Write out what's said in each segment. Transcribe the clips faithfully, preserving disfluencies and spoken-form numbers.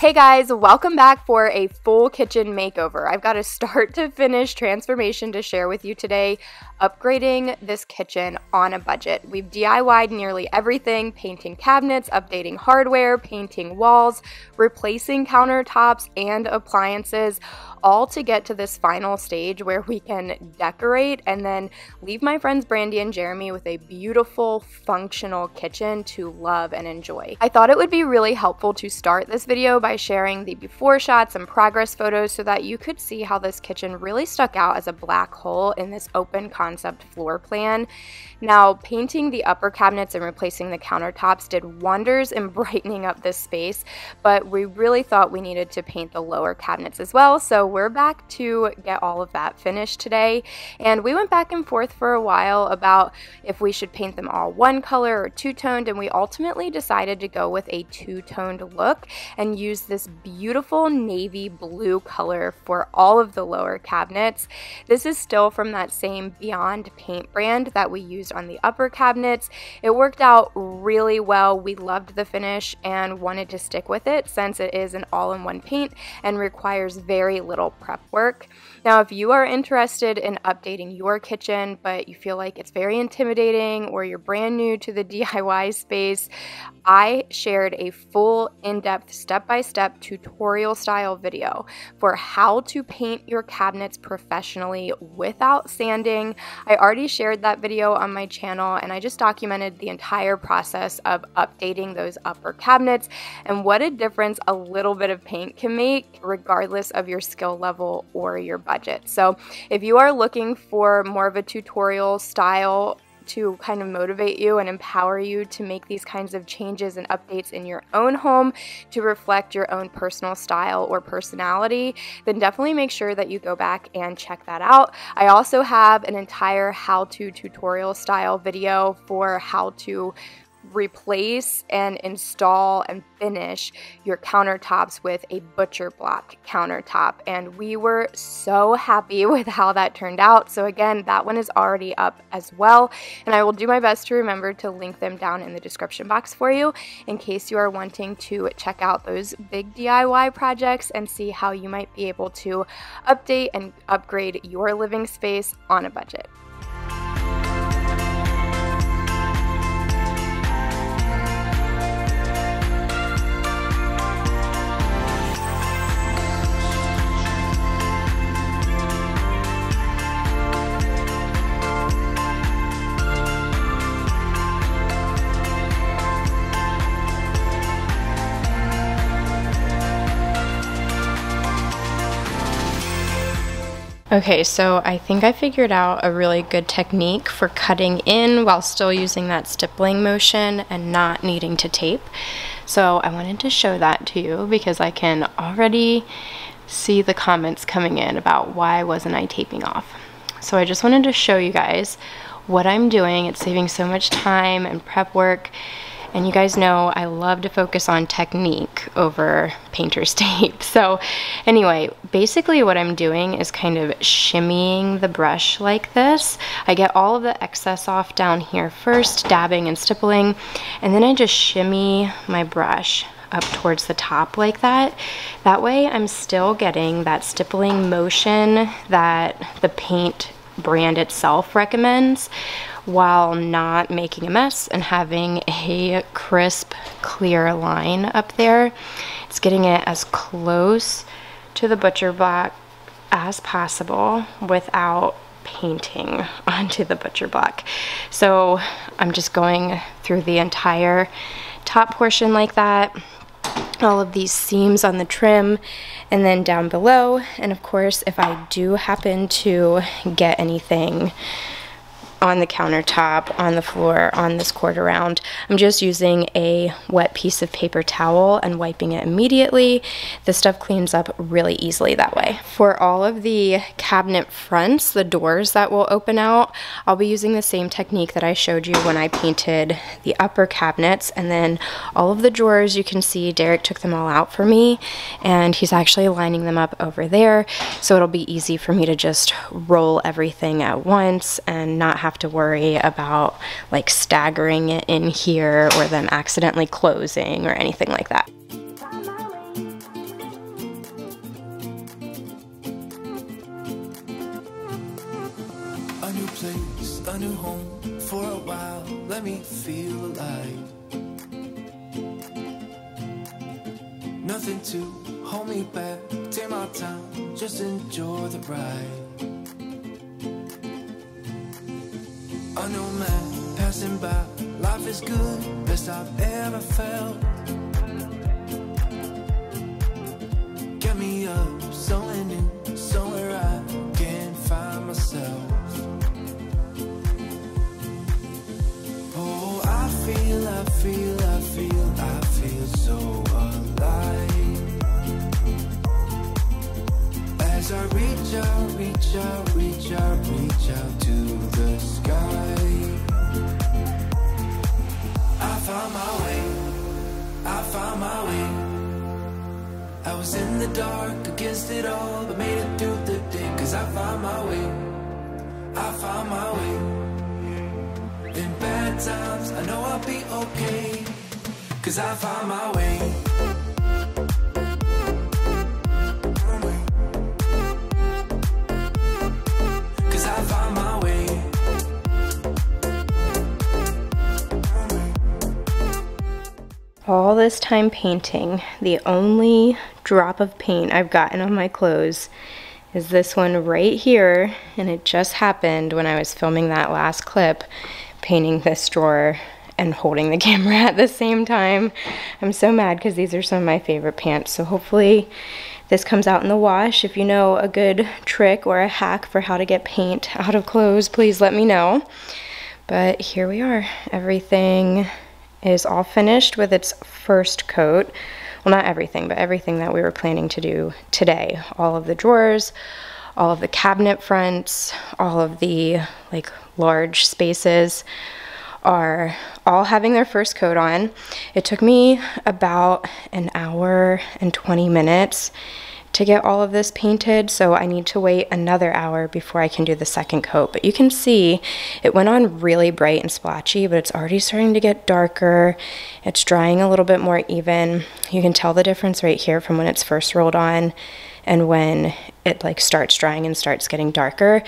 Hey guys, welcome back for a full kitchen makeover. I've got a start to finish transformation to share with you today, upgrading this kitchen on a budget. We've D I Y'd nearly everything, painting cabinets, updating hardware, painting walls, replacing countertops and appliances, all to get to this final stage where we can decorate and then leave my friends Brandy and Jeremy with a beautiful, functional kitchen to love and enjoy. I thought it would be really helpful to start this video by sharing the before shots and progress photos so that you could see how this kitchen really stuck out as a black hole in this open concept floor plan. Now, painting the upper cabinets and replacing the countertops did wonders in brightening up this space, but we really thought we needed to paint the lower cabinets as well, so we're back to get all of that finished today. And we went back and forth for a while about if we should paint them all one color or two-toned, and we ultimately decided to go with a two-toned look and use this beautiful navy blue color for all of the lower cabinets. This is still from that same Beyond Paint brand that we used on the upper cabinets. It worked out really well. We loved the finish and wanted to stick with it since it is an all-in-one paint and requires very little prep work. Now, if you are interested in updating your kitchen, but you feel like it's very intimidating or you're brand new to the D I Y space, I shared a full in-depth step-by-step tutorial style video for how to paint your cabinets professionally without sanding. I already shared that video on my channel, and I just documented the entire process of updating those upper cabinets and what a difference a little bit of paint can make regardless of your skill level or your budget. So if you are looking for more of a tutorial style to kind of motivate you and empower you to make these kinds of changes and updates in your own home to reflect your own personal style or personality, then definitely make sure that you go back and check that out. I also have an entire how-to tutorial style video for how to replace and install and finish your countertops with a butcher block countertop, and we were so happy with how that turned out. So again, that one is already up as well, and I will do my best to remember to link them down in the description box for you in case you are wanting to check out those big D I Y projects and see how you might be able to update and upgrade your living space on a budget. Okay, so I think I figured out a really good technique for cutting in while still using that stippling motion and not needing to tape. So I wanted to show that to you because I can already see the comments coming in about why wasn't I taping off. So I just wanted to show you guys what I'm doing. It's saving so much time and prep work. And you guys know I love to focus on technique over painter's tape. So anyway, basically what I'm doing is kind of shimmying the brush like this. I get all of the excess off down here first, dabbing and stippling, and then I just shimmy my brush up towards the top like that. That way I'm still getting that stippling motion that the paint brand itself recommends, while not making a mess and having a crisp, clear line up there. It's getting it as close to the butcher block as possible without painting onto the butcher block. So I'm just going through the entire top portion like that, all of these seams on the trim, and then down below. And of course, if I do happen to get anything on the countertop, on the floor, on this quarter round, I'm just using a wet piece of paper towel and wiping it immediately. This stuff cleans up really easily that way. For all of the cabinet fronts, the doors that will open out, I'll be using the same technique that I showed you when I painted the upper cabinets. And then all of the drawers, you can see Derek took them all out for me, and he's actually lining them up over there, so it'll be easy for me to just roll everything at once and not have to worry about like staggering it in here or them accidentally closing or anything like that. a new home for a while. Let me feel alive. Nothing to hold me back. Take my time, just enjoy the ride. A new man passing by. Life is good, best I've ever felt. Get me up, somewhere new, somewhere I can find myself. Oh, I feel, I feel, I feel, I feel so alive. As I reach out, reach out, reach out, reach out to the sky. I found my way, I found my way. I was in the dark, against it all, but made it through the day. Cause I found my way, I found my way. In bad times, I know I'll be okay. Cause I found my way. All this time painting, the only drop of paint I've gotten on my clothes is this one right here, and it just happened when I was filming that last clip, painting this drawer and holding the camera at the same time. I'm so mad because these are some of my favorite pants, so hopefully this comes out in the wash. If you know a good trick or a hack for how to get paint out of clothes, please let me know. But here we are, everything is all finished with its first coat. Well, not everything, but everything that we were planning to do today. All of the drawers, all of the cabinet fronts, all of the like large spaces are all having their first coat on. It took me about an hour and twenty minutes to get all of this painted, so I need to wait another hour before I can do the second coat. But you can see it went on really bright and splotchy, but it's already starting to get darker. It's drying a little bit more even. You can tell the difference right here from when it's first rolled on and when it like starts drying and starts getting darker.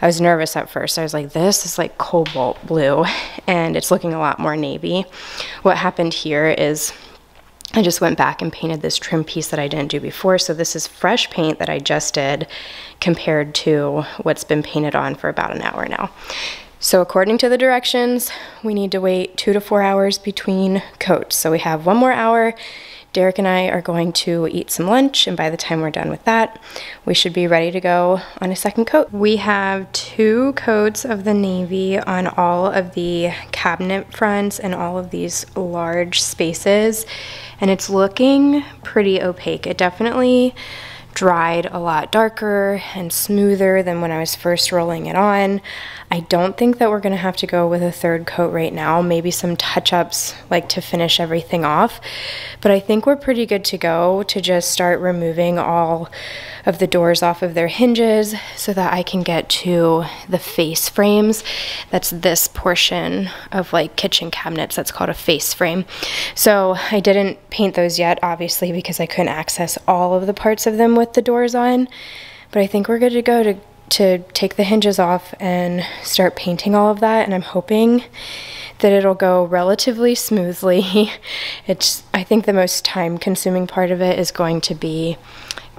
I was nervous at first. I was like, this is like cobalt blue, and it's looking a lot more navy. What happened here is I just went back and painted this trim piece that I didn't do before. So this is fresh paint that I just did compared to what's been painted on for about an hour now. So according to the directions, we need to wait two to four hours between coats. So we have one more hour. Derek and I are going to eat some lunch, and by the time we're done with that, we should be ready to go on a second coat. We have two coats of the navy on all of the cabinet fronts and all of these large spaces, and it's looking pretty opaque. It definitely dried a lot darker and smoother than when I was first rolling it on. I don't think that we're gonna have to go with a third coat right now, maybe some touch-ups like to finish everything off, but I think we're pretty good to go to just start removing all of the doors off of their hinges so that I can get to the face frames. That's this portion of like kitchen cabinets that's called a face frame. So I didn't paint those yet, obviously, because I couldn't access all of the parts of them with the doors on, but I think we're good to go to, to take the hinges off and start painting all of that, and I'm hoping that it'll go relatively smoothly. It's, I think the most time-consuming part of it is going to be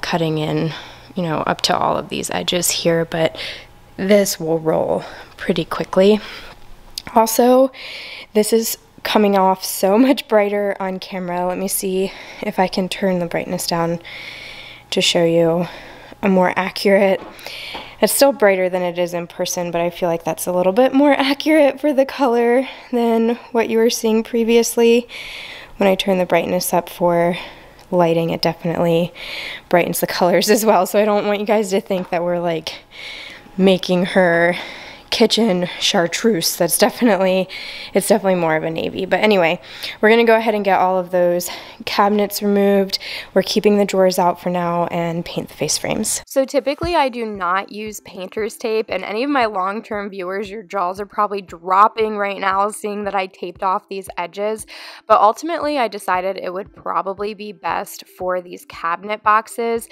cutting in, you know, up to all of these edges here, but this will roll pretty quickly. Also, this is coming off so much brighter on camera. Let me see if I can turn the brightness down to show you a more accurate. It's still brighter than it is in person, but I feel like that's a little bit more accurate for the color than what you were seeing previously. When I turn the brightness up for lighting, it definitely brightens the colors as well, so I don't want you guys to think that we're like making her kitchen chartreuse. That's definitely, it's definitely more of a navy. But anyway, we're gonna go ahead and get all of those cabinets removed. We're keeping the drawers out for now and paint the face frames. So typically I do not use painter's tape, and any of my long-term viewers, your jaws are probably dropping right now seeing that I taped off these edges, but ultimately I decided it would probably be best for these cabinet boxes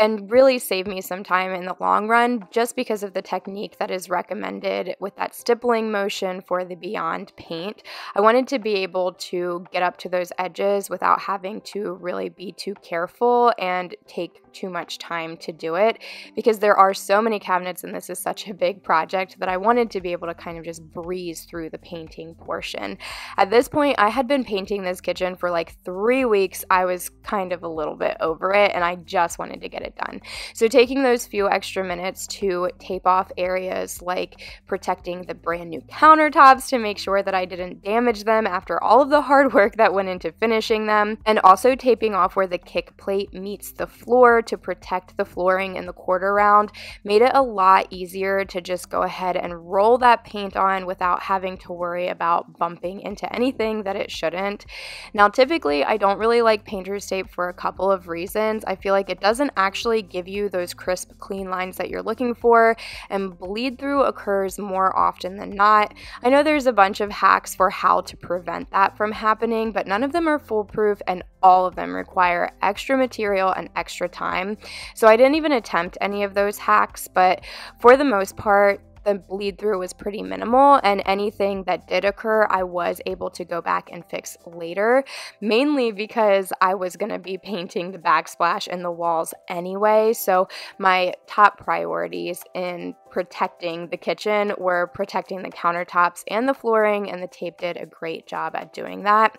and really saved me some time in the long run just because of the technique that is recommended with that stippling motion for the Beyond Paint. I wanted to be able to get up to those edges without having to really be too careful and take too much time to do it, because there are so many cabinets and this is such a big project that I wanted to be able to kind of just breeze through the painting portion. At this point, I had been painting this kitchen for like three weeks. I was kind of a little bit over it and I just wanted to get it done. So taking those few extra minutes to tape off areas like protecting the brand new countertops to make sure that I didn't damage them after all of the hard work that went into finishing them, and also taping off where the kick plate meets the floor to protect the flooring in the quarter round made it a lot easier to just go ahead and roll that paint on without having to worry about bumping into anything that it shouldn't. Now, typically I don't really like painter's tape for a couple of reasons. I feel like it doesn't actually give you those crisp, clean lines that you're looking for, and bleed through occurs more often than not. I know there's a bunch of hacks for how to prevent that from happening, but none of them are foolproof and all of them require extra material and extra time. So I didn't even attempt any of those hacks, but for the most part, the bleed through was pretty minimal, and anything that did occur I was able to go back and fix later, mainly because I was going to be painting the backsplash and the walls anyway. So my top priorities in protecting the kitchen were protecting the countertops and the flooring, and the tape did a great job at doing that.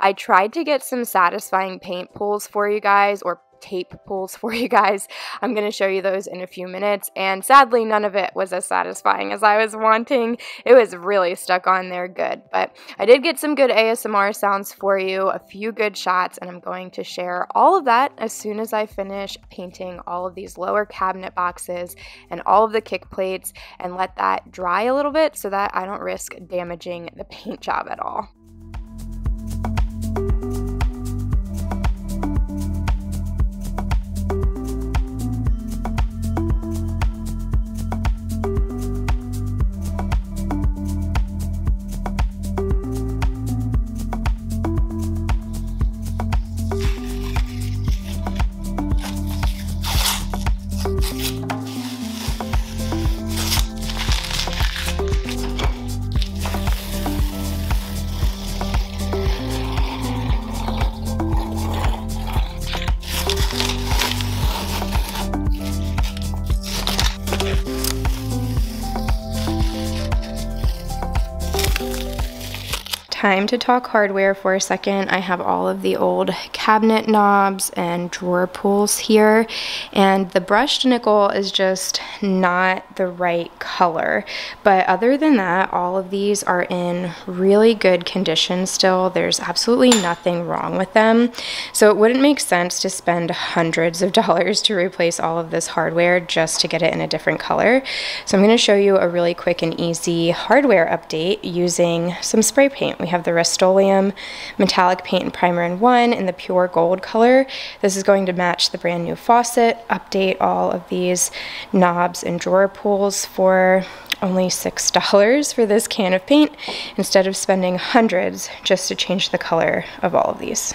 I tried to get some satisfying paint pulls for you guys, or tape pulls for you guys. I'm going to show you those in a few minutes, and sadly none of it was as satisfying as I was wanting. It was really stuck on there good, but I did get some good A S M R sounds for you, a few good shots, and I'm going to share all of that as soon as I finish painting all of these lower cabinet boxes and all of the kick plates, and let that dry a little bit so that I don't risk damaging the paint job at all. Time to talk hardware for a second. I have all of the old cabinet knobs and drawer pulls here, and the brushed nickel is just not the right color. But other than that, all of these are in really good condition still. There's absolutely nothing wrong with them. So it wouldn't make sense to spend hundreds of dollars to replace all of this hardware just to get it in a different color. So I'm going to show you a really quick and easy hardware update using some spray paint. We have the Rust-Oleum metallic paint and primer in one in the pure gold color. This is going to match the brand new faucet. Update all of these knobs and drawer pulls for only six dollars for this can of paint instead of spending hundreds just to change the color of all of these.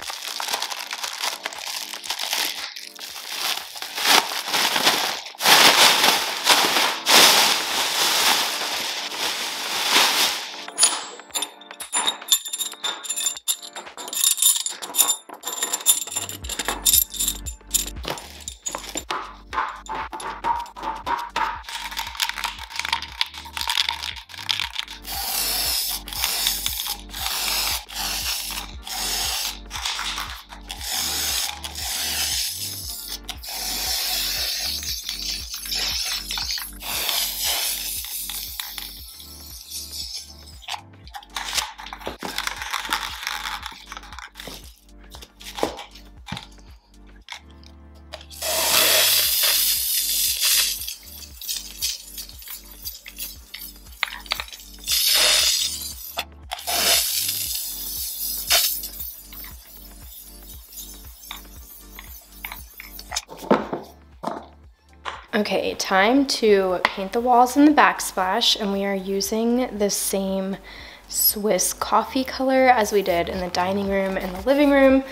Okay, time to paint the walls and the backsplash, and we are using the same Swiss Coffee color as we did in the dining room and the living room.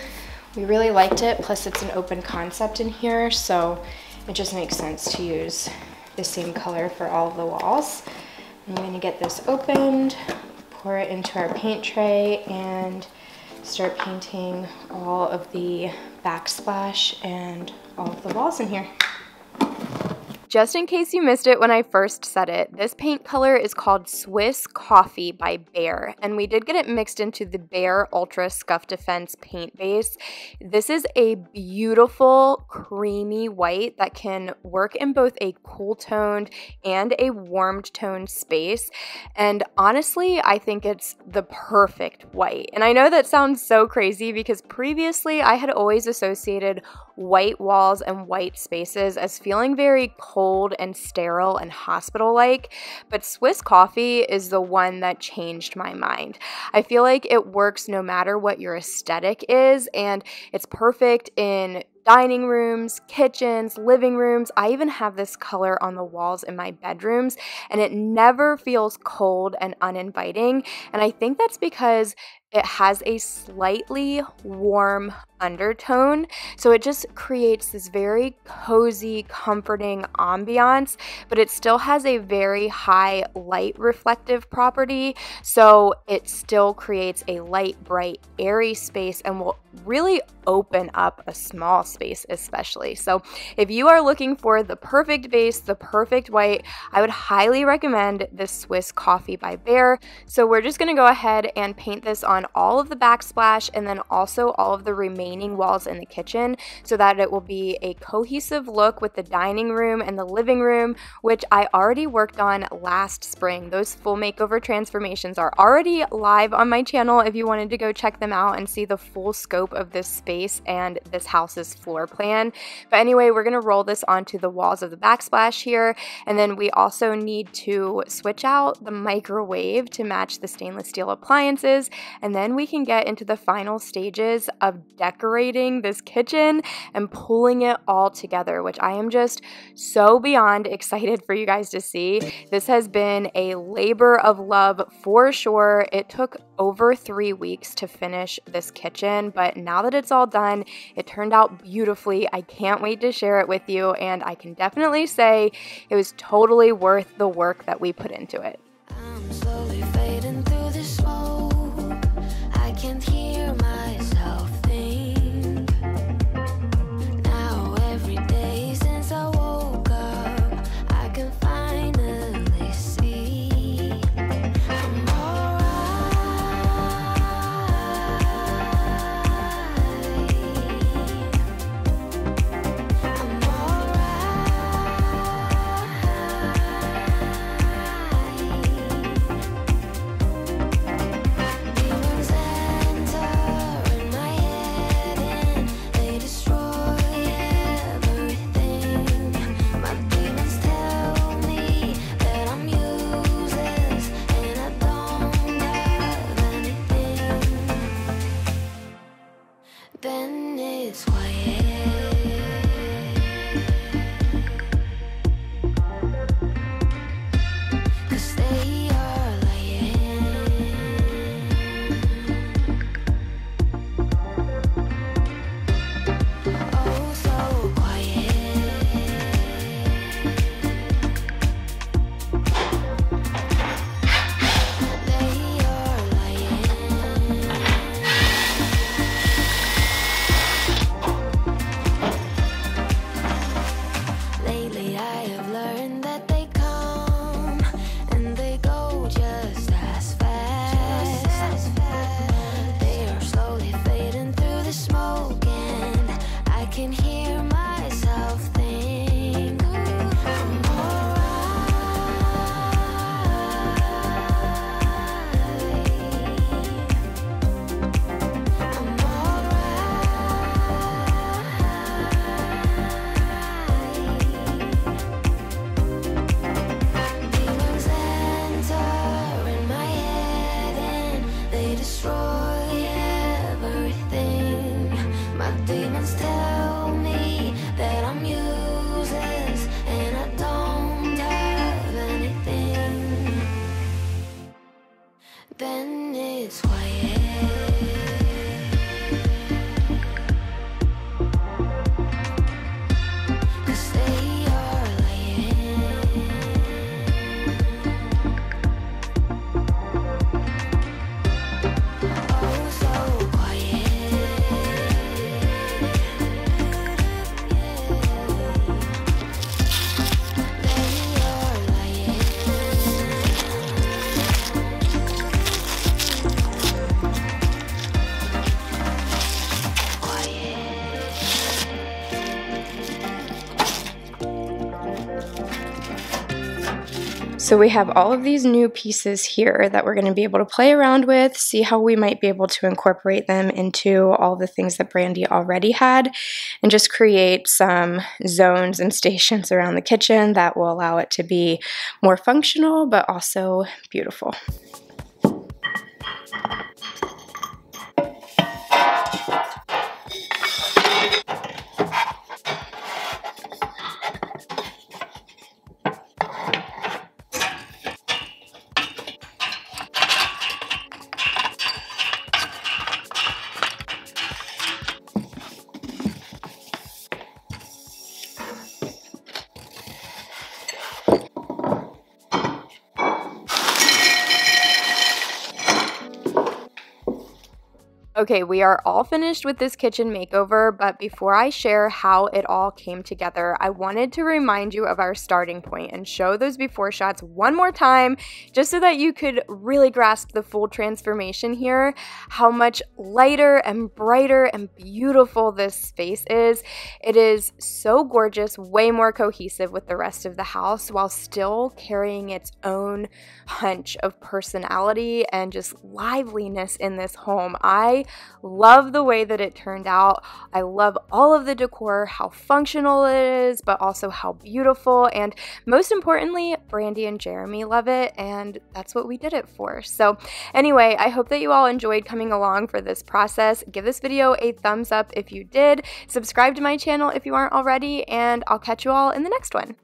We really liked it, plus it's an open concept in here, so it just makes sense to use the same color for all of the walls. I'm going to get this opened, pour it into our paint tray, and start painting all of the backsplash and all of the walls in here. Just in case you missed it when I first said it, this paint color is called Swiss Coffee by Behr, and we did get it mixed into the Behr Ultra Scuff Defense paint base. This is a beautiful creamy white that can work in both a cool-toned and a warm-toned space, and honestly, I think it's the perfect white. And I know that sounds so crazy because previously I had always associated white walls and white spaces as feeling very cold and sterile and hospital-like, but Swiss Coffee is the one that changed my mind. I feel like it works no matter what your aesthetic is, and it's perfect in dining rooms, kitchens, living rooms. I even have this color on the walls in my bedrooms, and it never feels cold and uninviting, and I think that's because it has a slightly warm undertone, so it just creates this very cozy, comforting ambiance, but it still has a very high light reflective property, so it still creates a light, bright, airy space and will really open up a small space especially. So if you are looking for the perfect base, the perfect white, I would highly recommend this Swiss Coffee by Behr. So we're just going to go ahead and paint this on all of the backsplash and then also all of the remaining walls in the kitchen so that it will be a cohesive look with the dining room and the living room, which I already worked on last spring. Those full makeover transformations are already live on my channel if you wanted to go check them out and see the full scope of this space and this house's floor plan. But anyway, we're going to roll this onto the walls of the backsplash here, and then we also need to switch out the microwave to match the stainless steel appliances, and then we can get into the final stages of decorating this kitchen and pulling it all together, which I am just so beyond excited for you guys to see. This has been a labor of love for sure. It took over three weeks to finish this kitchen, but now that it's all done, it turned out beautifully. I can't wait to share it with you, and I can definitely say it was totally worth the work that we put into it. I'm slowly fading through the smoke. I can't hear myself think. Now every day since I woke up, I can finally see I'm alright. I'm alright. So we have all of these new pieces here that we're going to be able to play around with, see how we might be able to incorporate them into all the things that Brandy already had, and just create some zones and stations around the kitchen that will allow it to be more functional but also beautiful. Okay, we are all finished with this kitchen makeover, but before I share how it all came together, I wanted to remind you of our starting point and show those before shots one more time, just so that you could really grasp the full transformation here, how much lighter and brighter and beautiful this space is. It is so gorgeous, way more cohesive with the rest of the house while still carrying its own hunch of personality and just liveliness in this home. I love the way that it turned out. I love all of the decor, how functional it is, but also how beautiful, and most importantly, Brandy and Jeremy love it, and that's what we did it for. So anyway, I hope that you all enjoyed coming along for this process. Give this video a thumbs up if you did, subscribe to my channel if you aren't already, and I'll catch you all in the next one.